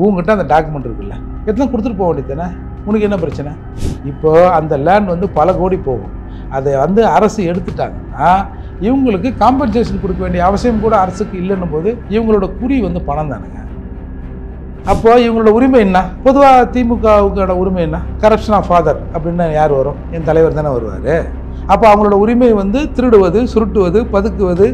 உங்ககிட்ட அந்த டாக்குமெண்ட் இருக்குல்ல எல்லாம் கொடுத்துட்டு போக வேண்டியதுதானே உங்களுக்கு என்ன பிரச்சனை இப்போ அந்த லேண்ட் வந்து பல கோடி போகும் அதை வந்து அரசு எடுத்துட்டாங்கன்னா இவங்களுக்கு காம்பன்சேஷன் கொடுக்க வேண்டிய அவசியம் கூட அரசுக்கு இல்லன்னும் போது இவங்களோட குறி வந்து பணம் தானுங்க அப்போ இவங்களோட உரிமை என்ன பொதுவா திமுகவுக்கோட உரிமை என்ன கரப்ஷன் ஆஃப் ஃபாதர் அப்படினா யார் வரும் என் தலைவர் தான வருவாரு அப்ப அவங்களோட உரிமை வந்து திருடுவது சுருட்டுவது பதுக்குவது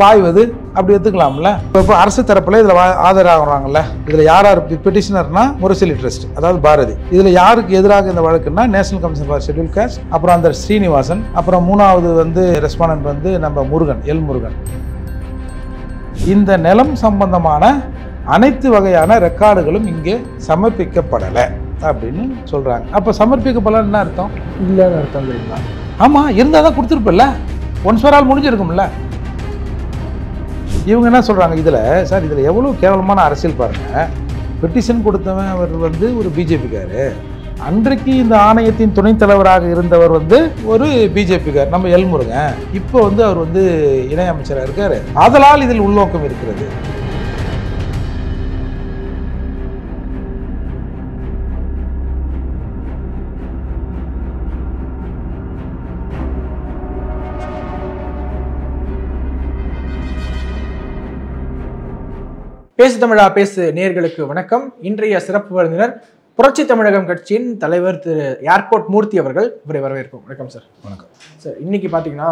பாய்வது அப்படி எடுத்துக்கலாம்ல இப்போ அரசு தரப்புல இதுல ஆதரவாங்கறாங்கல்ல இதுல யாரா பெட்டிஷனர்னா முரசொலி ட்ரஸ்ட் அதாவது பாரதி இதுல யாருக்கு எதிராக இந்த வழக்குன்னா national commission for schedule caste அப்புறம் அந்த ஸ்ரீனிவாசன் அப்புறம் மூணாவது வந்து ரெஸ்பாண்டன்ட் வந்து நம்ம முருகன் எல் முருகன் இந்த நிலம் சம்பந்தமான அனைத்து வகையான ரெக்கார்டுகளும் இங்கே சமர்ப்பிக்கப்படல அப்படினு சொல்றாங்க அப்ப சமர்ப்பிக்கப்படல என்ன அர்த்தம் இல்லன்னு அர்த்தம் இல்லையா ஆமா இருந்தா தான் கொடுத்திருப்பல்ல ஒன்ஸ் ஃபார் ஆல் முடிஞ்சிருக்கும்ல இவங்க என்ன சொல்கிறாங்க இதில் சார் இதில் எவ்வளோ கேவலமான அரசியல் பாருங்கள் பெட்டிஷன் கொடுத்தவன் அவர் வந்து ஒரு பிஜேபிக்காரு அன்றைக்கு இந்த ஆணையத்தின் துணைத் தலைவராக இருந்தவர் வந்து ஒரு பிஜேபிக்கார் நம்ம எல் முருகன் இப்போ வந்து அவர் வந்து இணையமைச்சராக இருக்கார் அதனால் இதில் உள்நோக்கம் இருக்கிறது பேசு தமிழா பேசு நேயர்களுக்கு வணக்கம் இன்றைய சிறப்பு விருந்தினர் புரட்சி தமிழகம் கட்சியின் தலைவர் திரு ஏர்போர்ட் மூர்த்தி அவர்கள் இவரை வரவேற்கும் வணக்கம் சார் வணக்கம் சார் இன்னைக்கு பார்த்தீங்கன்னா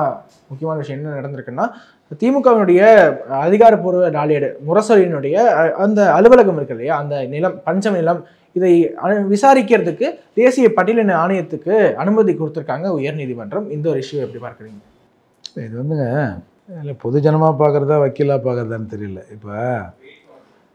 முக்கியமான விஷயம் என்ன நடந்திருக்குன்னா திமுகவினுடைய அதிகாரப்பூர்வ நாளேடு முரசொலியினுடைய அந்த அலுவலகம் இருக்கு இல்லையா அந்த நிலம் பஞ்சம் நிலம் இதை விசாரிக்கிறதுக்கு தேசிய பட்டியலின ஆணையத்துக்கு அனுமதி கொடுத்துருக்காங்க உயர்நீதிமன்றம் இந்த ஒரு இஷ்யூ எப்படி பார்க்குறீங்க இது வந்துங்க இல்லை பொதுஜனமாக பார்க்குறதா வக்கீலாக பார்க்குறதான்னு தெரியல இப்போ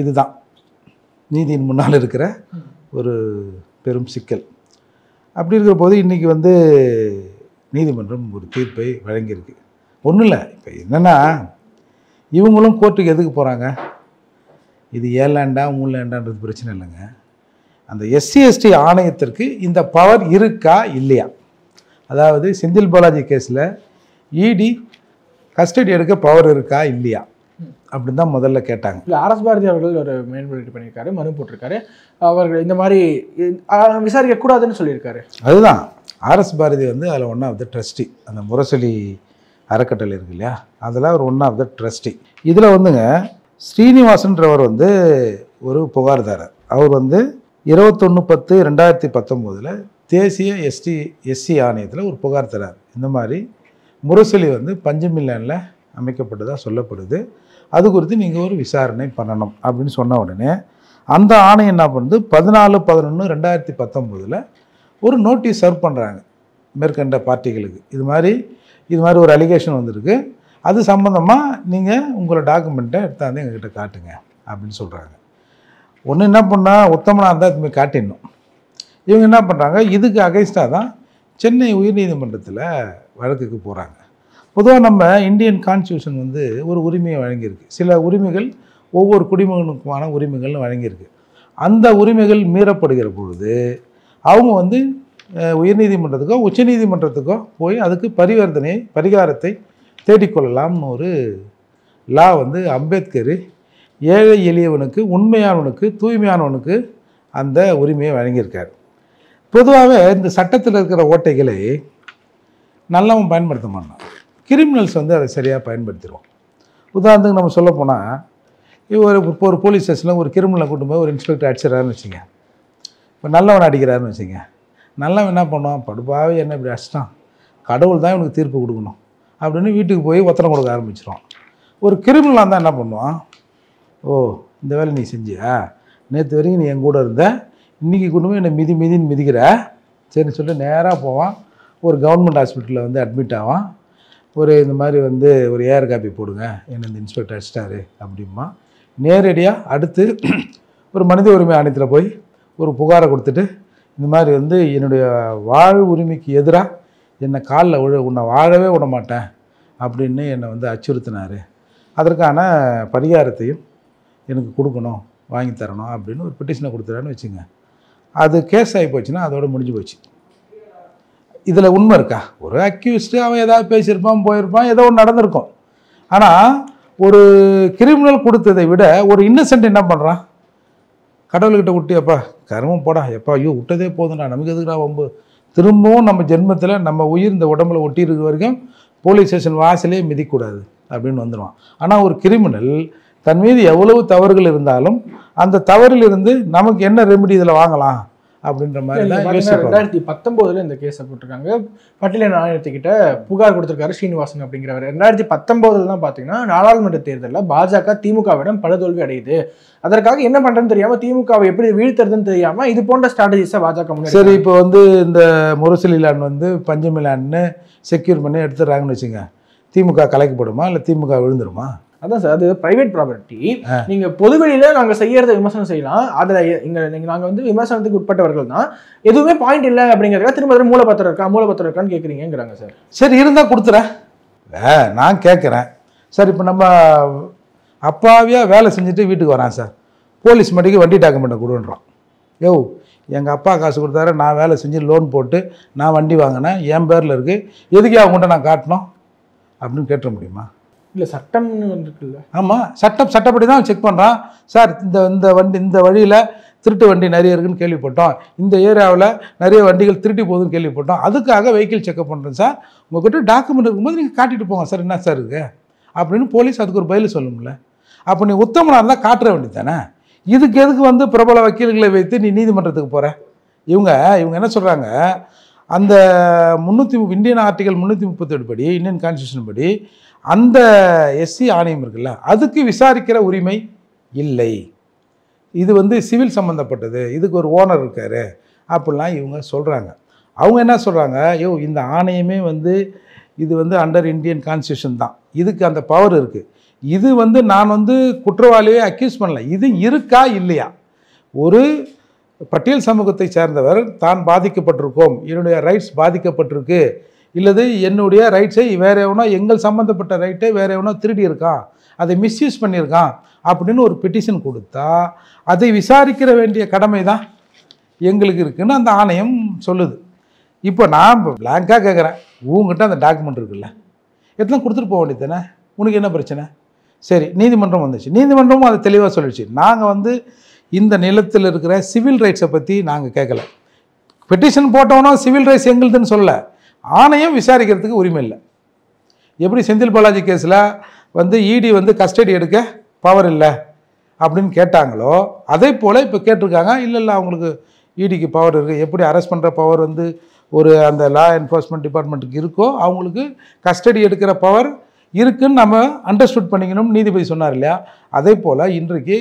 இதுதான் நீதியின் முன்னால் இருக்கிற ஒரு பெரும் சிக்கல் அப்படி இருக்கிற போது இன்றைக்கி வந்து நீதிமன்றம் ஒரு தீர்ப்பை வழங்கியிருக்கு ஒன்றும் இல்லை இப்போ என்னென்னா இவங்களும் கோர்ட்டுக்கு எதுக்கு போகிறாங்க இது ஏழாண்டா மூணாண்டான்றது பிரச்சனை இல்லைங்க அந்த எஸ்சிஎஸ்டி ஆணையத்திற்கு இந்த பவர் இருக்கா இல்லையா அதாவது செந்தில் பாலாஜி கேஸில் இடி கஸ்டடி எடுக்க பவர் இருக்கா இல்லையா அப்படின்னு தான் முதல்ல கேட்டாங்க இல்லை ஆர்எஸ் பாரதி அவர்கள் ஒரு மேல்முறையீடு பண்ணியிருக்காரு மனு போட்டிருக்காரு அவர்கள் இந்த மாதிரி விசாரிக்கக்கூடாதுன்னு சொல்லியிருக்காரு அதுதான் ஆர்எஸ் பாரதி வந்து அதில் ஒன் ஆஃப் த ட்ரஸ்டி அந்த முரசொலி அறக்கட்டளை இருக்கு இல்லையா அதில் ஒரு ஒன் ஆஃப் த ட்ரஸ்டி இதில் வந்துங்க ஸ்ரீனிவாசன்றவர் வந்து ஒரு புகார்தாரர் அவர் வந்து 21/10/2019 தேசிய எஸ்சி ஆணையத்தில் ஒரு புகார் தரார் இந்த மாதிரி முரசொலி வந்து பஞ்சமில்லேனில் அமைக்கப்பட்டதாக சொல்லப்படுது அது குறித்து நீங்கள் ஒரு விசாரணை பண்ணணும் அப்படின்னு சொன்ன உடனே அந்த ஆணையம் என்ன பண்ணுது 14/11/2019 ஒரு நோட்டீஸ் சர்வ் பண்ணுறாங்க மேற்கண்ட பார்ட்டிகளுக்கு இது மாதிரி ஒரு அலிகேஷன் வந்திருக்கு அது சம்பந்தமாக நீங்கள் உங்களோட டாக்குமெண்ட்டை எடுத்தாந்து எங்ககிட்ட காட்டுங்க அப்படின்னு சொல்கிறாங்க ஒன்று என்ன பண்ணால் உத்தமனாக இருந்தால் இதுமாதிரி காட்டிடணும் இவங்க என்ன பண்ணுறாங்க இதுக்கு அகைன்ஸ்டாக தான் சென்னை உயர்நீதிமன்றத்தில் வழக்குக்கு போகிறாங்க பொதுவாக நம்ம இந்தியன் கான்ஸ்டியூஷன் வந்து ஒரு உரிமையை வழங்கியிருக்கு சில உரிமைகள் ஒவ்வொரு குடிமகனுக்குமான உரிமைகள்னு வழங்கியிருக்கு அந்த உரிமைகள் மீறப்படுகிற பொழுது அவங்க வந்து உயர்நீதிமன்றத்துக்கோ உச்சநீதிமன்றத்துக்கோ போய் அதுக்கு பரிகாரத்தை தேடிக்கொள்ளலாம்னு ஒரு லா வந்து அம்பேத்கர் ஏழை எளியவனுக்கு உண்மையானவனுக்கு தூய்மையானவனுக்கு அந்த உரிமையை வழங்கியிருக்கார் பொதுவாகவே இந்த சட்டத்தில் இருக்கிற ஓட்டைகளை நல்லவன் பயன்படுத்த மாட்டான் கிரிமினல்ஸ் வந்து அதை சரியாக பயன்படுத்திடுவோம் உதாரணத்துக்கு நம்ம சொல்ல போனால் ஒரு போலீஸ் ஸ்டேஷனில் ஒரு கிரிமினலை கூட்டு போய் ஒரு இன்ஸ்பெக்டர் அடிச்சிடறாருன்னு வச்சுங்க இப்போ நல்லவனை அடிக்கிறாருன்னு வச்சுங்க நல்லவன் என்ன பண்ணுவான் படுபாவே என்ன இப்படி அடிச்சிட்டான் கடவுள் தான் இவனுக்கு தீர்ப்பு கொடுக்கணும் அப்படின்னு வீட்டுக்கு போய் ஒத்தனை கொடுக்க ஆரம்பிச்சிடும் ஒரு கிரிமினலாக இருந்தால் என்ன பண்ணுவான் ஓ இந்த வேலை நீ செஞ்சியா நேற்று வரைக்கும் நீ என் கூட இருந்த இன்றைக்கி கொண்டு போய் என்னை மிதின்னு மிதிக்கிற சரின்னு சொல்லிட்டு நேராக போவான் ஒரு கவர்மெண்ட் ஹாஸ்பிட்டலில் வந்து அட்மிட் ஆவான் ஒரு இந்த மாதிரி வந்து ஒரு ஏஆர் காப்பி போடுங்க என்ன இந்த இன்ஸ்பெக்டர் அடிச்சிட்டாரு அப்படிமா நேரடியாக அடுத்து ஒரு மனித உரிமை ஆணையத்தில் போய் ஒரு புகாரை கொடுத்துட்டு இந்த மாதிரி வந்து என்னுடைய வாழ் உரிமைக்கு எதிரா என்ன கால்ல உன்னை வாழவே விட மாட்டேன் அப்படினு என்ன வந்து அச்சுறுத்தினாரு. அதற்கான பரிகாரத்தையும் எனக்கு கொடுக்கணும், வாங்கி தரணும் அப்படினு ஒரு பெட்டிஷனை கொடுத்துறானு வெச்சுங்க. அது கேஸ் ஆகி போச்சுனா அதோட முடிஞ்சு போச்சு. இதுல உண்மை இருக்கா? ஒரு அக்யூஸ்ட் அவன் ஏதாவது பேசியிருப்பான், போயிருப்பான், ஏதோ ஒன்று நடந்திருக்கும். ஆனா ஒரு கிரிமினல் கொடுத்ததை விட ஒரு இன்னசென்ட் என்ன பண்றான்? கடவுள்கிட்ட விட்டு எப்பா கர்மம் போடா, எப்பா ஐயோ விட்டதே போதும்டா, நமக்கு எதுக்குடா வம்பு, திரும்பவும் நம்ம ஜென்மத்தில் நம்ம உயிர் இந்த உடம்புல ஒட்டி இருக்கிற வரைக்கும் போலீஸ் ஸ்டேஷன் வாசலே மிதிக்கூடாது அப்படின்னு வந்துடுவான். ஆனால் ஒரு கிரிமினல் தன் மீது எவ்வளவு தவறுகள் இருந்தாலும் அந்த தவறிலிருந்து நமக்கு என்ன ரெமிடி இதில் வாங்கலாம் அப்படின்ற மாதிரி. 2019 இந்த கேஸை போட்டிருக்காங்க. பட்டியலின் ஆணையத்துக்கிட்ட புகார் கொடுத்துருக்காரு ஸ்ரீனிவாசன் அப்படிங்கிறவர். 2019 தான் பார்த்தீங்கன்னா நாடாளுமன்ற தேர்தலில் பாஜக திமுகவிடம் பல தோல்வி அடையுது. அதற்காக என்ன பண்ணுறதுன்னு தெரியாமல், திமுகவை எப்படி வீழ்த்துறதுன்னு தெரியாமல் இது போன்ற ஸ்ட்ராட்டஜிஸை பாஜக முன்னாடி. சரி, இப்போ வந்து இந்த முரசொலி லேண்ட் வந்து பஞ்சமி லேண்ட்னு செக்யூர் பண்ணி எடுத்துடுறாங்கன்னு வச்சுங்க, திமுக கலைக்கப்படுமா இல்லை திமுக விழுந்துருமா? அதான் சார், அது பிரைவேட் ப்ராப்பர்ட்டி. நீங்க பொதுவெளியில நாங்க செய்யறத விமர்சனம் செய்யலாம், அதுல நாங்க வந்து விமர்சனத்துக்கு உட்பட்டவர்கள் தான். எதுவுமே பாயிண்ட் இல்லை அப்படிங்கிறத திரும்ப மூலப்பத்திரம் இருக்கா மூலப்பத்திரம் இருக்கான்னு கேட்குறீங்கிறாங்க சார். சரி இருந்தா கொடுத்துறேன் நான் கேட்குறேன். சார் இப்போ நம்ம அப்பாவியா வேலை செஞ்சுட்டு வீட்டுக்கு வரான் சார், போலீஸ் மாட்டிக்கு வண்டி டாக்குமெண்ட்டை கொடுன்றான். யோ எங்கள் அப்பா காசு கொடுத்தாரு, நான் வேலை செஞ்சு லோன் போட்டு நான் வண்டி வாங்கினேன், என் பேரில் இருக்கு, எதுக்கே அவங்ககிட்ட நான் காட்டணும் அப்படின்னு கேட்டுற முடியுமா? இல்லை, சட்டம்னு வந்துருக்குல்ல. ஆமாம், சட்டப்படி தான் செக் பண்ணுறான். சார் இந்த வழியில் திருட்டு வண்டி நிறைய இருக்குன்னு கேள்விப்பட்டோம், இந்த ஏரியாவில் நிறைய வண்டிகள் திருட்டி போகுதுன்னு கேள்விப்பட்டோம், அதுக்காக வெஹிக்கிள் செக்அப் பண்ணுறேன் சார், உங்கள்கிட்ட டாக்குமெண்ட் இருக்கும்போது நீங்கள் காட்டிட்டு போங்க சார், என்ன சார் இருக்கு அப்படின்னு போலீஸ் அதுக்கு ஒரு பதில் சொல்லும்ல. அப்போ நீ உத்தமனாக இருந்தால் காட்டுற வண்டி தானே, இதுக்கு எதுக்கு வந்து பிரபல வக்கீல்களை வைத்து நீ நீதிமன்றத்துக்கு போகிற? இவங்க என்ன சொல்கிறாங்க, அந்த இந்தியன் ஆர்டிகல் 338 படி, இந்தியன் கான்ஸ்டியூஷன் படி அந்த எஸ்சி ஆணையம் இருக்குல்ல, அதுக்கு விசாரிக்கிற உரிமை இல்லை, இது வந்து சிவில் சம்மந்தப்பட்டது, இதுக்கு ஒரு ஓனர் இருக்காரு அப்படிலாம் இவங்க சொல்கிறாங்க. அவங்க என்ன சொல்கிறாங்க, ஐயோ இந்த ஆணையமே வந்து இது வந்து அண்டர் இந்தியன் கான்ஸ்டியூஷன் தான், இதுக்கு அந்த பவர் இருக்குது, இது வந்து நான் வந்து குற்றவாளியே அக்யூஸ் பண்ணல, இது இருக்கா இல்லையா? ஒரு பட்டியல் சமூகத்தை சேர்ந்தவர் தான் பாதிக்கப்பட்டிருக்கோம், என்னுடைய ரைட்ஸ் பாதிக்கப்பட்டிருக்கு, இல்லது என்னுடைய ரைட்ஸை வேறு எவனோ எங்கள் சம்மந்தப்பட்ட ரைட்டை வேறு எவனோ திருடி இருக்கான், அதை மிஸ்யூஸ் பண்ணியிருக்கான் அப்படின்னு ஒரு பெட்டிஷன் கொடுத்தா அதை விசாரிக்கிற வேண்டிய கடமை தான் எங்களுக்கு இருக்குதுன்னு அந்த ஆணையம் சொல்லுது. இப்போ நான் பிளாங்காக கேட்குறேன், உங்ககிட்ட அந்த டாக்குமெண்ட் இருக்குல்ல, எத்தனை கொடுத்துட்டு போக வேண்டியது தானே, உனக்கு என்ன பிரச்சனை? சரி, நீதிமன்றம் வந்துச்சு, நீதிமன்றமும் அதை தெளிவாக சொல்லிடுச்சு, நாங்கள் வந்து இந்த நிலத்தில் இருக்கிற சிவில் ரைட்ஸை பற்றி நாங்கள் கேட்கலை, பெட்டிஷன் போட்டோன்னா சிவில் ரைட்ஸ் எங்களுதுன்னு சொல்ல, ஆணையம் விசாரிக்கிறதுக்கு உரிமை இல்லை. எப்படி செந்தில் பாலாஜி கேஸில் வந்து இடி வந்து கஸ்டடி எடுக்க பவர் இல்லை அப்படின்னு கேட்டாங்களோ அதே போல் இப்போ கேட்டிருக்காங்க, இல்லை இல்லை அவங்களுக்கு இடிக்கு பவர் இருக்குது, எப்படி அரெஸ்ட் பண்ணுற பவர் வந்து ஒரு அந்த லா என்ஃபோர்ஸ்மெண்ட் டிபார்ட்மெண்ட்டுக்கு இருக்கோ அவங்களுக்கு கஸ்டடி எடுக்கிற பவர் இருக்குன்னு நம்ம அண்டர்ஸ்டுட் பண்ணிக்கணும்னு நீதிபதி சொன்னார் இல்லையா? அதே போல் இன்றைக்கு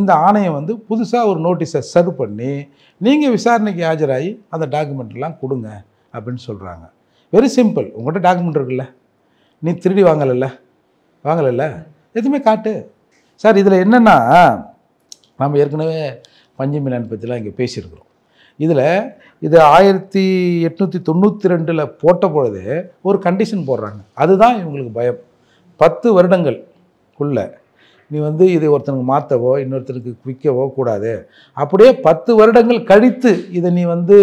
இந்த ஆணையம் வந்து புதுசாக ஒரு நோட்டீஸை சர்வ் பண்ணி நீங்கள் விசாரணைக்கு ஆஜராகி அந்த டாக்குமெண்ட்லாம் கொடுங்க அப்படின்னு சொல்கிறாங்க. வெரி சிம்பிள், உங்கள்கிட்ட டாக்குமெண்ட் இருக்குல்ல, நீ திருடி வாங்கலைல்ல எதுவுமே காட்டு. சார் இதில் என்னென்னா, நம்ம ஏற்கனவே பஞ்சமி லேண்ட் பற்றிலாம் இங்கே பேசியிருக்கிறோம். இதில் இது 1892 போட்ட பொழுது ஒரு கண்டிஷன் போடுறாங்க, அதுதான் இவங்களுக்கு பயம். 10 வருடங்களுக்குள்ள நீ வந்து இதை ஒருத்தனுக்கு மாற்றவோ இன்னொருத்தனுக்கு விற்கவோ கூடாது, அப்படியே 10 வருடங்கள் கழித்து இதை நீ வந்து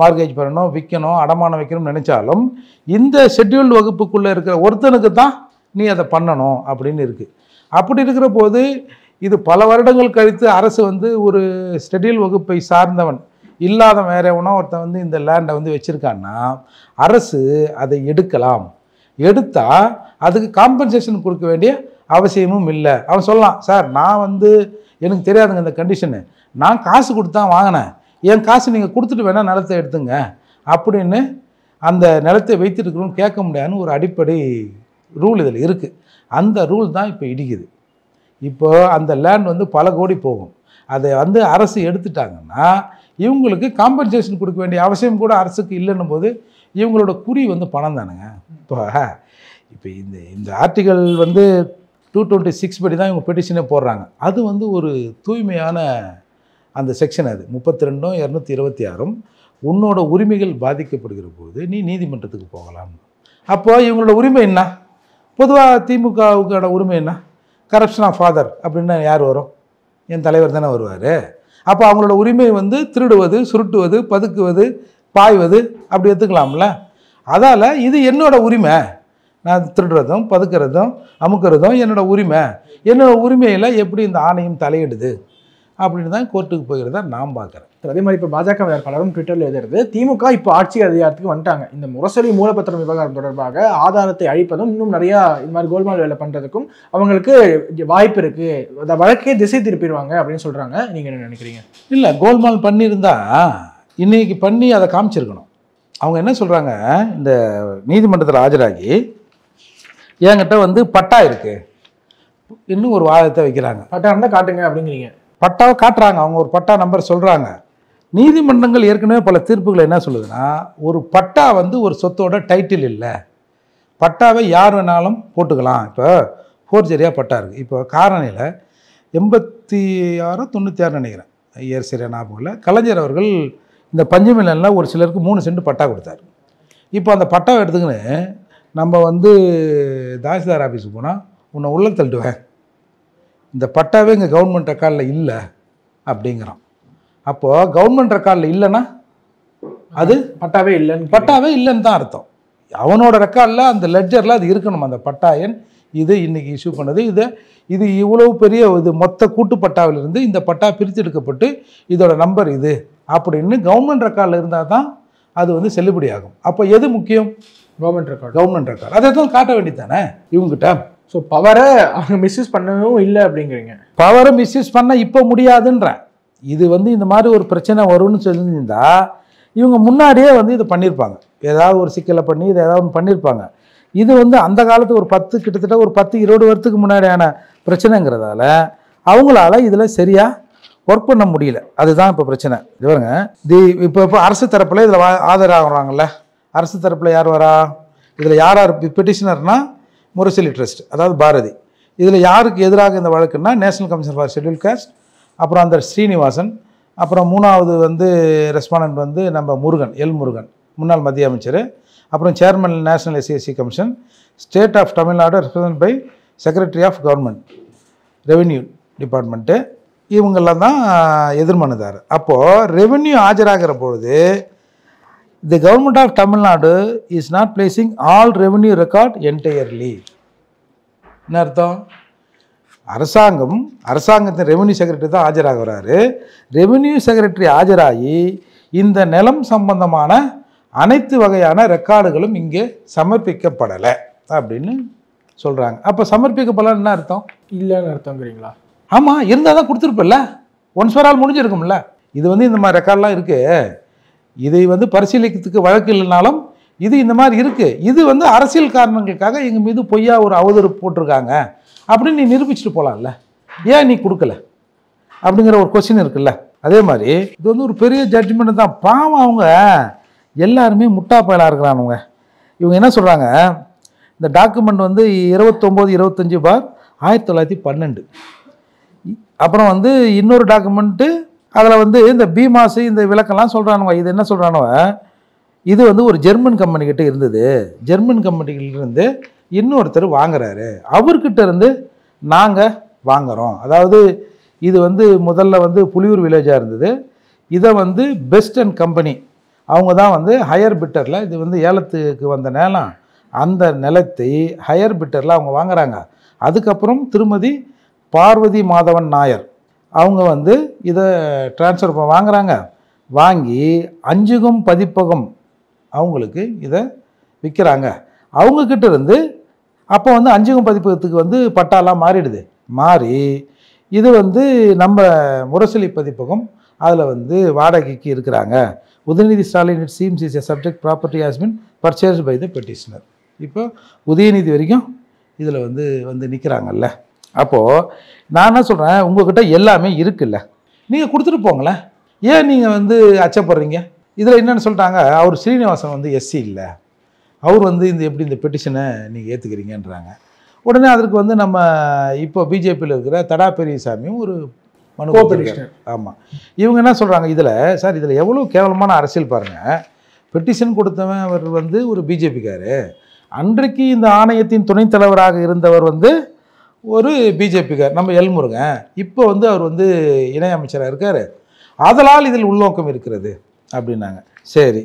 மார்க்கேஜ் பண்ணணும், விற்கணும், அடமானம் வைக்கணும்னு நினச்சாலும் இந்த ஷெட்யூல்டு வகுப்புக்குள்ளே இருக்கிற ஒருத்தனுக்கு தான் நீ அதை பண்ணணும் அப்படின்னு இருக்குது. அப்படி இருக்கிற போது இது பல வருடங்கள் கழித்து அரசு வந்து ஒரு ஷெட்யூல் வகுப்பை சார்ந்தவன் இல்லாத வேற எவனோ ஒருத்தன் வந்து இந்த லேண்டை வந்து வச்சுருக்கான்னா அரசு அதை எடுக்கலாம், எடுத்தால் அதுக்கு காம்பன்சேஷன் கொடுக்க வேண்டிய அவசியமும் இல்லை. அவன் சொல்லலாம், சார் நான் வந்து எனக்கு தெரியாதுங்க இந்த கண்டிஷனு, நான் காசு கொடுத்து தான் வாங்கினேன், என் காசு நீங்கள் கொடுத்துட்டு வேணால் நிலத்தை எடுத்துங்க அப்படின்னு அந்த நிலத்தை வைத்திருக்கிறோன்னு கேட்க முடியாதுன்னு ஒரு அடிப்படை ரூல் இதில் இருக்குது. அந்த ரூல் தான் இப்போ இடிக்குது. இப்போ அந்த லேண்ட் வந்து பல கோடி போகும், அதை வந்து அரசு எடுத்துட்டாங்கன்னா இவங்களுக்கு காம்பன்சேஷன் கொடுக்க வேண்டிய அவசியம் கூட அரசுக்கு இல்லைன்னும் போது இவங்களோட குறி வந்து பணம் தானுங்க. இப்போ இந்த ஆர்டிகல் வந்து 226 படி தான் இவங்க பெட்டிஷனே போடுறாங்க. அது வந்து ஒரு தூய்மையான அந்த செக்ஷன் அது 32, 226 உன்னோட உரிமைகள் பாதிக்கப்படுகிற போது நீ நீதிமன்றத்துக்கு போகலாம். அப்போ இவங்களோட உரிமை என்ன? பொதுவாக திமுகவுக்கான உரிமை என்ன? கரப்ஷன் ஆஃப் ஃபாதர் அப்படின்னா யார் வரும்? என் தலைவர் தானே வருவார். அப்போ அவங்களோட உரிமை வந்து திருடுவது, சுருட்டுவது, பதுக்குவது, பாய்வது அப்படி எடுத்துக்கலாம்ல. அதால் இது என்னோட உரிமை, நான் திருடுறதும் பதுக்கிறதும் அமுக்கிறதும் என்னோடய உரிமை. என்னோடய உரிமையில் எப்படி இந்த ஆணையம் தலையிடுது அப்படின்னு தான் கோர்ட்டுக்கு போகிறதா நான் பார்க்குறேன். அதே மாதிரி இப்போ பாஜக பலரும் ட்விட்டரில் எழுதுறது திமுக இப்போ ஆட்சி அதிகாரத்துக்கு வந்துட்டாங்க, இந்த முரசொலி மூலப்பத்திரம் விவகாரம் தொடர்பாக ஆதாரத்தை அழிப்பதும் இன்னும் நிறையா இது மாதிரி கோல்மால் வேலை பண்ணுறதுக்கும் அவங்களுக்கு வாய்ப்பு இருக்குது, அந்த வழக்கே திசை திருப்பிடுவாங்க அப்படின்னு சொல்கிறாங்க. நீங்கள் என்ன நினைக்கிறீங்க? இல்லை, கோல்மால் பண்ணியிருந்தா இன்றைக்கி பண்ணி அதை காமிச்சிருக்கணும். அவங்க என்ன சொல்கிறாங்க, இந்த நீதிமன்றத்தில் ஆஜராகி என்கிட்ட வந்து பட்டா இருக்குது இன்னும் ஒரு வாதத்தை வைக்கிறாங்க. பட்டா இருந்தால் காட்டுங்க அப்படிங்கிறீங்க. பட்டாவை காட்டுறாங்க, அவங்க ஒரு பட்டா நம்பர் சொல்கிறாங்க. நீதிமன்றங்கள் ஏற்கனவே பல தீர்ப்புகள் என்ன சொல்லுதுன்னா, ஒரு பட்டா வந்து ஒரு சொத்தோட டைட்டில் இல்லை, பட்டாவை யார் வேணாலும் போட்டுக்கலாம். இப்போ ஃபோர்ஜரியாக பட்டா இருக்குது. இப்போ காரணியில் 86, 96 நினைக்கிறேன், ஐயர் சரியா ஞாபகம் இல்லை, கலைஞர் அவர்கள் இந்த பஞ்சமி நிலம்லாம் ஒரு சிலருக்கு 3 சென்ட் பட்டா கொடுத்தாரு. இப்போ அந்த பட்டாவை எடுத்துக்கின்னு நம்ம வந்து தாசில்தார் ஆஃபீஸுக்கு போனால் உன்னை உள்ளே தள்ளிடுவேன், இந்த பட்டாவே இங்கே கவர்மெண்ட் ரெக்கார்டில் இல்லை அப்படிங்கிறான். அப்போது கவர்மெண்ட் ரெக்கார்டில் இல்லைன்னா அது பட்டாவே இல்லைன்னு, பட்டாவே இல்லைன்னு தான் அர்த்தம். அவனோட ரெக்கார்டில் அந்த லெட்ஜரில் அது இருக்கணும், அந்த பட்டாயன் இது இன்றைக்கி இஷ்யூ பண்ணது, இது இவ்வளவு பெரிய இது மொத்த கூட்டு பட்டாவிலிருந்து இந்த பட்டா பிரித்தெடுக்கப்பட்டு இதோட நம்பர் இது அப்படின்னு கவர்மெண்ட் ரெக்கார்டில் இருந்தால் தான் அது வந்து செல்லுபடியாகும். அப்போ எது முக்கியம்? Government record. அதை தான் காட்ட வேண்டியதானே இவங்ககிட்ட. ஸோ பவரை அவங்க மிஸ்யூஸ் பண்ணவும் இல்லை அப்படிங்கிறீங்க. பவரை மிஸ்யூஸ் பண்ண இப்போ முடியாதுன்ற இது வந்து இந்த மாதிரி ஒரு பிரச்சனை வரும்னு சொல்லியிருந்தா இவங்க முன்னாடியே வந்து இதை பண்ணியிருப்பாங்க, ஏதாவது ஒரு சிக்கலை பண்ணி இதை ஏதாவது ஒன்று பண்ணியிருப்பாங்க. இது வந்து அந்த காலத்து ஒரு கிட்டத்தட்ட ஒரு 10, 20 வருஷத்துக்கு முன்னாடியான பிரச்சனைங்கிறதால அவங்களால இதில் சரியாக ஒர்க் பண்ண முடியல. அதுதான் இப்போ பிரச்சனை. இது பாருங்க, இப்போ அரசு தரப்பில் இதில் ஆதரவாகிறாங்கல்ல, அரசு தரப்பில் யார் வரா? இதில் யார் யார் பெட்டிஷனர்னா முரசொலி ட்ரஸ்ட், அதாவது பாரதி. இதில் யாருக்கு எதிராக இந்த வழக்குன்னா national commission for schedule caste, அப்புறம் அந்த ஸ்ரீனிவாசன், அப்புறம் 3வது வந்து ரெஸ்பாண்டன்ட் வந்து நம்ம முருகன், எல். முருகன், முன்னாள் மத்திய அமைச்சர், அப்புறம் chairman national SCSC commission, state of Tamil Nadu represent by secretary of government revenue department, இவங்களாம் தான் எதிர்மனுதார். அப்போது ரெவென்யூ ஆஜராகிற பொழுது The government of Tamil Nadu is not placing all revenue record entirely. என்ன அர்த்தம்? அரசாங்கத்தின் ரெவென்யூ செக்ரட்டரி தான் ஆஜராகிறாரு. ரெவென்யூ செக்ரட்டரி ஆஜராகி இந்த நிலம் சம்பந்தமான அனைத்து வகையான ரெக்கார்டுகளும் இங்கே சமர்ப்பிக்கப்படலை அப்படின்னு சொல்கிறாங்க. அப்போ சமர்ப்பிக்கப்படலாம் என்ன அர்த்தம்? இல்லைன்னு அர்த்தங்கிறீங்களா? ஆமாம், இருந்தால் தான் கொடுத்துருப்பில்ல, ஒன்ஸ் ஃபார் ஆல் முடிஞ்சிருக்கும்ல. இது வந்து இந்த மாதிரி ரெக்கார்டெலாம் இருக்குது, இதை வந்து பரிசீலிக்கிறதுக்கு வழக்கு இல்லைனாலும் இது இந்த மாதிரி இருக்குது, இது வந்து அரசியல் காரணங்களுக்காக எங்கள் மீது பொய்யா ஒரு அவதூறு போட்டிருக்காங்க அப்படின்னு நீ நிரூபிச்சுட்டு போகலாம்ல, ஏன் நீ கொடுக்கல அப்படிங்கிற ஒரு கொஸ்டின் இருக்குல்ல. அதே மாதிரி இது வந்து ஒரு பெரிய ஜட்ஜ்மெண்ட் தான். பாவம், அவங்க எல்லாருமே முட்டா பயலாக இருக்கிறானுங்க. இவங்க என்ன சொல்கிறாங்க, இந்த டாக்குமெண்ட் வந்து 29, 25/1912, அப்புறம் வந்து இன்னொரு டாக்குமெண்ட்டு அதில் வந்து இந்த பீமாசு இந்த விளக்கெல்லாம் சொல்கிறானுவ. இது என்ன சொல்கிறானுவ, இது வந்து ஒரு ஜெர்மன் கம்பெனிக்கிட்ட இருந்தது, ஜெர்மன் கம்பெனிகிட்டேருந்து இன்னொருத்தர் வாங்குறாரு, அவர்கிட்ட இருந்து நாங்கள் வாங்குகிறோம். அதாவது இது வந்து முதல்ல வந்து புலியூர் வில்லேஜாக இருந்தது, இதை வந்து பெஸ்ட் அண்ட் கம்பெனி அவங்க தான் வந்து ஹையர் பிட்டரில் இது வந்து ஏலத்துக்கு வந்த நிலம், அந்த நிலத்தை ஹையர் பிட்டரில் அவங்க வாங்குகிறாங்க. அதுக்கப்புறம் திருமதி பார்வதி மாதவன் நாயர் அவங்க வந்து இதை டிரான்ஸ்ஃபர் வாங்குகிறாங்க, வாங்கி அஞ்சுகம் பதிப்பகம் அவங்களுக்கு இதை விற்கிறாங்க. அவங்கக்கிட்ட இருந்து அப்போ வந்து அஞ்சுகம் பதிப்பகத்துக்கு வந்து பட்டாலாம் மாறிடுது, மாறி இது வந்து நம்ம முரசொலி பதிப்பகம் அதில் வந்து வாடகைக்கு இருக்கிறாங்க. Udhayanidhi Stalin it seems is a subject property has been purchase by the petitioner. இப்போ உதயநிதி வரைக்கும் இதில் வந்து நிற்கிறாங்கல்ல. அப்போது நான் என்ன சொல்கிறேன், உங்கள்கிட்ட எல்லாமே இருக்குல்ல, நீங்கள் கொடுத்துட்டு போங்களேன், ஏன் நீங்கள் வந்து அச்சப்படுறீங்க? இதில் என்னென்னு சொல்லிட்டாங்க, அவர் ஸ்ரீனிவாசன் வந்து எஸ்சி இல்லை, அவர் வந்து இந்த எப்படி இந்த பெட்டிஷனை நீங்கள் ஏற்றுக்கிறீங்கன்றாங்க. உடனே அதற்கு வந்து நம்ம இப்போ பிஜேபியில் இருக்கிற தடா பெரியசாமியும் ஒரு மனு கோபெட்டிஷனர். ஆமாம், இவங்க என்ன சொல்கிறாங்க, இதில் சார் இதில் எவ்வளோ கேவலமான அரசியல் பாருங்கள். பெட்டிஷன் கொடுத்தவன் அவர் வந்து ஒரு பிஜேபிக்காரு, அன்றைக்கு இந்த ஆணையத்தின் துணைத் தலைவராக இருந்தவர் வந்து ஒரு பிஜேபிக்கார் நம்ம எல். முருகன். இப்போ வந்து அவர் வந்து இணையமைச்சராக இருக்கார், அதனால் இதில் உள்நோக்கம் இருக்கிறது அப்படின்னாங்க. சரி,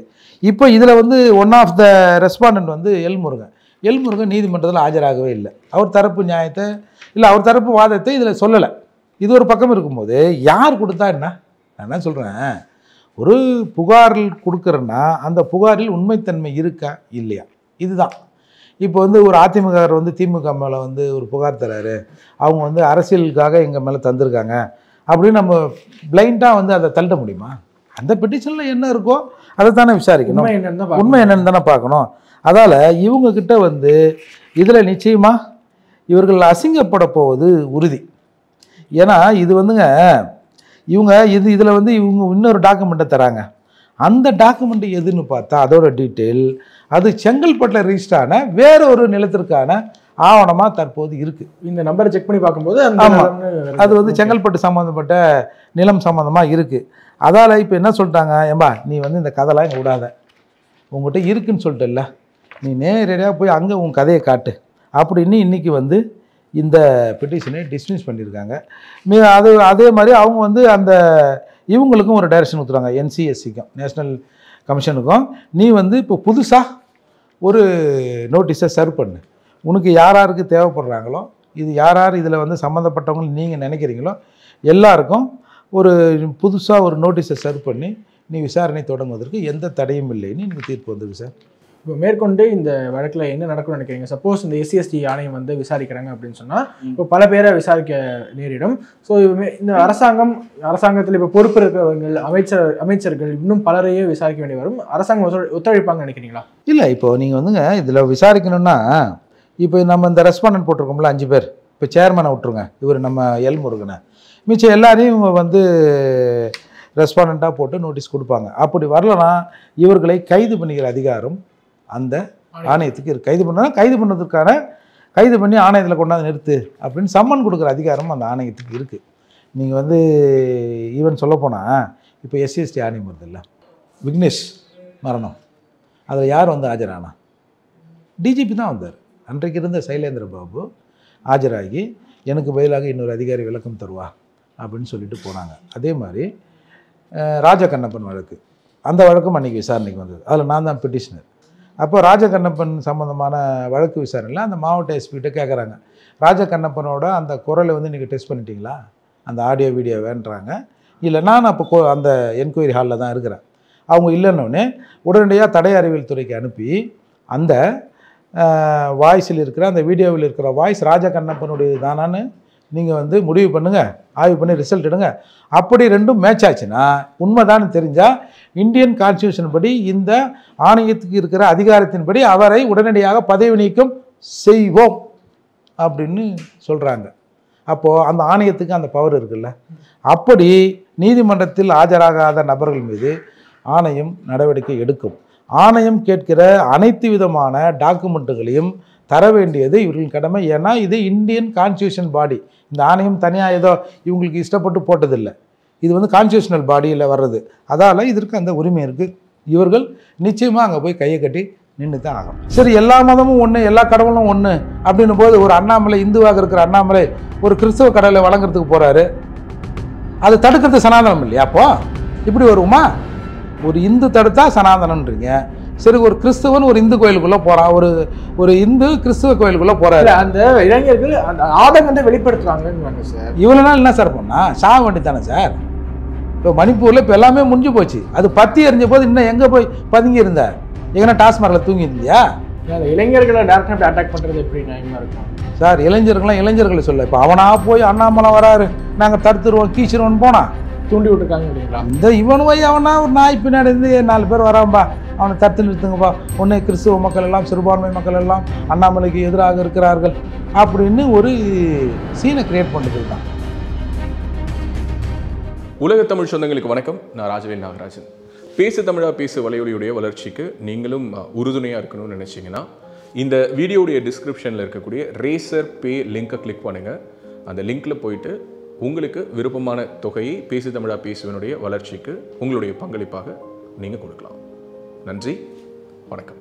இப்போ இதில் வந்து ஒன் ஆஃப் த ரெஸ்பாண்டன்ட் வந்து எல். முருகன். எல். முருகன் நீதிமன்றத்தில் ஆஜராகவே இல்லை. அவர் தரப்பு நியாயத்தை இல்லை, அவர் தரப்பு வாதத்தை இதில் சொல்லலை. இது ஒரு பக்கம் இருக்கும்போது யார் கொடுத்தா என்ன? நான் என்ன சொல்கிறேன், ஒரு புகாரில் கொடுக்குறேன்னா அந்த புகாரில் உண்மைத்தன்மை இருக்கா இல்லையா, இதுதான். இப்போ வந்து ஒரு அதிமுகர் வந்து திமுக மேலே வந்து ஒரு புகார் தராரு, அவங்க வந்து அரசியலுக்காக எங்கள் மேலே தந்திருக்காங்க அப்படின்னு நம்ம பிளைண்டாக வந்து அதை தள்ள முடியுமா? அந்த பெட்டிஷனில் என்ன இருக்கோ அதை தானே விசாரிக்கணும், உண்மை என்னென்னு தானே பார்க்கணும். அதால் இவங்கக்கிட்ட வந்து இதில் நிச்சயமாக இவர்கள் அசிங்கப்பட போவது உறுதி. ஏன்னா இது வந்துங்க இவங்க இது இதில் வந்து இவங்க இன்னொரு டாக்குமெண்ட்டை தராங்க. அந்த டாக்குமெண்ட் எதுன்னு பார்த்தா அதோட டீட்டெயில் அது செங்கல்பட்டில் ரிஜிஸ்டர் ஆன வேற ஒரு நிலத்திற்கான ஆவணமாக தற்போது இருக்குது. இந்த நம்பரை செக் பண்ணி பார்க்கும்போது அது வந்து செங்கல்பட்டு சம்மந்தப்பட்ட நிலம் சம்மந்தமாக இருக்குது. அதால் இப்போ என்ன சொல்லிட்டாங்க, ஏம்பா நீ வந்து இந்த கதைலாம் இங்கே விடாத, உங்கள்கிட்ட இருக்குன்னு சொல்லிட்டு இல்லை, நீ நேரடியாக போய் அங்கே உன் கதையை காட்டு அப்படின்னு இன்றைக்கி வந்து இந்த பெட்டிஷனை டிஸ்மிஸ் பண்ணியிருக்காங்க. அதே மாதிரி அவங்க வந்து அந்த இவங்களுக்கும் ஒரு டைரக்ஷன் கொடுத்துறாங்க, என்சிஎஸ்சிக்கும் நேஷ்னல் கமிஷனுக்கும். நீ வந்து இப்போ புதுசாக ஒரு நோட்டீஸை சர்வ் பண்ணு, உனக்கு யார் யாருக்கு தேவைப்படுறாங்களோ, இது யார் யார் இதில் வந்து சம்மந்தப்பட்டவங்கன்னு நீங்கள் நினைக்கிறீங்களோ எல்லாருக்கும் ஒரு புதுசாக ஒரு நோட்டீஸை சர்வ் பண்ணி நீ விசாரணை தொடங்குவதற்கு எந்த தடையும் இல்லைன்னு இன்னும் தீர்ப்பு வந்திருக்கு சார். இப்போ மேற்கொண்டு இந்த வழக்கில் என்ன நடக்கும்னு நினைக்கிறீங்க? சப்போஸ் இந்த எஸ்சிஎஸ்டி ஆணையம் வந்து விசாரிக்கிறாங்க அப்படின்னு சொன்னால் இப்போ பல பேரை விசாரிக்க நேரிடும். ஸோ இந்த அரசாங்கத்தில் இப்போ பொறுப்பு இருக்கிறவர்கள், அமைச்சர்கள் இன்னும் பலரையே விசாரிக்க வேண்டி வரும். அரசாங்கம் ஒத்துழைப்பாங்கன்னு நினைக்கிறீங்களா? இல்லை, இப்போ நீங்கள் வந்துங்க இதில் விசாரிக்கணும்னா இப்போ நம்ம இந்த ரெஸ்பாண்டன்ட் போட்டிருக்கோம்ல 5 பேர், இப்போ சேர்மனை விட்டுருங்க, இவர் நம்ம எல். முருகனை, மிச்சம் எல்லாரையும் இவங்க வந்து ரெஸ்பாண்டண்ட்டாக போட்டு நோட்டீஸ் கொடுப்பாங்க. அப்படி வரலன்னா இவர்களை கைது பண்ணிக்கிற அதிகாரம் அந்த ஆணையத்துக்கு இருக்குது. கைது பண்ணால் கைது பண்ணுறதுக்கான கைது பண்ணி ஆணையத்தில் கொண்டாந்து நிறுத்து அப்படின்னு சம்மன் கொடுக்குற அதிகாரம் அந்த ஆணையத்துக்கு இருக்குது. நீங்கள் வந்து ஈவன் சொல்லப்போனால் இப்போ எஸ்சிஎஸ்டி ஆணையம் வருது இல்லை, விக்னேஷ் மரணம், அதில் யார் வந்து ஆஜரானா? டிஜிபி தான் வந்தார். அன்றைக்கு இருந்த சைலேந்திர பாபு ஆஜராகி எனக்கு பதிலாக இன்னொரு அதிகாரி விளக்கம் தருவா அப்படின்னு சொல்லிட்டு போனாங்க. அதே மாதிரி ராஜா கண்ணப்பன் வழக்கு, அந்த வழக்கம் அன்றைக்கி விசாரணைக்கு வந்தது, அதில் நான் தான் பெட்டிஷனர். அப்போ ராஜ கண்ணப்பன் சம்மந்தமான வழக்கு விசாரணையில் அந்த மாவட்ட எஸ்பிகிட்ட கேட்குறாங்க, ராஜ கண்ணப்பனோட அந்த குரலை வந்து நீங்கள் டெஸ்ட் பண்ணிட்டீங்களா, அந்த ஆடியோ வீடியோ வேண்டாங்க இல்லை, நான் அப்போ அந்த என்கொயரி ஹாலில் தான் இருக்கிறேன். அவங்க இல்லைன்னொன்னே உடனடியாக தடை அறிவியல் துறைக்கு அனுப்பி அந்த வாய்ஸில் இருக்கிற அந்த வீடியோவில் இருக்கிற வாய்ஸ் ராஜ கண்ணப்பனுடைய தானான்னு நீங்கள் வந்து முடிவு பண்ணுங்கள், ஆய்வு பண்ணி ரிசல்ட் எடுங்க. அப்படி ரெண்டும் மேட்ச் ஆச்சுன்னா உண்மைதான்னு தெரிஞ்சால் இந்தியன் கான்ஸ்டியூஷன் படி இந்த ஆணையத்துக்கு இருக்கிற அதிகாரத்தின்படி அவரை உடனடியாக பதவி நீக்கம் செய்வோம் அப்படின்னு சொல்கிறாங்க. அப்போது அந்த ஆணையத்துக்கு அந்த பவர் இருக்குல்ல, அப்படி நீதிமன்றத்தில் ஆஜராகாத நபர்கள் மீது ஆணையம் நடவடிக்கை எடுக்கும். ஆணையம் கேட்கிற அனைத்து விதமான டாக்குமெண்ட்டுகளையும் தர வேண்டியது இவர்களின் கடமை. ஏன்னா இது இந்தியன் கான்ஸ்டியூஷன் பாடி, இந்த ஆணையம் தனியாக ஏதோ இவங்களுக்கு இஷ்டப்பட்டு போட்டதில்லை, இது வந்து கான்ஸ்டியூஷனல் பாடியில் வர்றது, அதால் இதற்கு அந்த உரிமை இருக்குது. இவர்கள் நிச்சயமாக அங்கே போய் கையை கட்டி நின்று தான் ஆகும். சரி, எல்லா மதமும் ஒன்று, எல்லா கடவுளும் ஒன்று அப்படின்னும் போது ஒரு அண்ணாமலை, இந்துவாக இருக்கிற அண்ணாமலை ஒரு கிறிஸ்தவ கடவுளை வழங்குறதுக்கு போகிறாரு, அது தடுக்கிறது சனாதனம் இல்லையா? அப்போ இப்படி வருமா, ஒரு இந்து தடுத்தா சனாதனன்றீங்க, சரி ஒரு கிறிஸ்துவன் ஒரு இந்து கோயிலுக்குள்ளே போகிறான், ஒரு இந்து கிறிஸ்துவ கோயிலுக்குள்ளே போகிறாரு. அந்த இளைஞர்கள் அந்த ஆதங்கத்தை வெளிப்படுத்துகிறாங்கன்னு சார். இவ்வளோ நாள் என்ன சார் பண்ணால் சாக வேண்டி தானே சார்? இப்போ மணிப்பூரில் இப்போ எல்லாமே முடிஞ்சு போச்சு, அது பற்றி எறிஞ்ச போது இன்னும் எங்கே போய் பதுங்கி இருந்தார்? எங்கன்னா டாஸ்மார்க்கில் தூங்கி இருந்தியா? இளைஞர்களை டேரக்டாக அட்டாக் பண்ணுறது எப்படி நியாயமாக இருக்கும் சார்? இளைஞர்களை சொல்ல, இப்போ அவனாக போய் அண்ணாமலை வராரு, நாங்கள் தடுத்துருவோம் கீச்சிருவோன்னு போனா தூண்டி விட்டுருக்காங்க. இந்த இவன் போய் அவனா ஒரு நாய் பின்னாடி இருந்து 4 பேர் வராம்பா, அவனை தடுத்து நிறுத்துங்கப்பா, ஒன்று கிறிஸ்துவ மக்கள் எல்லாம், சிறுபான்மை மக்கள் எல்லாம் அண்ணாமலைக்கு எதிராக இருக்கிறார்கள் அப்படின்னு ஒரு சீனை கிரியேட் பண்ணிட்டு தான். உலக தமிழ் சொந்தங்களுக்கு வணக்கம். நான் ராஜவேல் நாகராஜன். பேசு தமிழா பேசு வலையொலியுடைய வளர்ச்சிக்கு நீங்களும் உறுதுணையாக இருக்கணும்னு நினச்சிங்கன்னா இந்த வீடியோடைய டிஸ்கிரிப்ஷனில் இருக்கக்கூடிய ரேசர் பே லிங்கை கிளிக் பண்ணுங்கள். அந்த லிங்க்கில் போயிட்டு உங்களுக்கு விருப்பமான தொகையை பேசு தமிழா பேசுவினுடைய வளர்ச்சிக்கு உங்களுடைய பங்களிப்பாக நீங்கள் கொடுக்கலாம். நன்றி, வணக்கம்.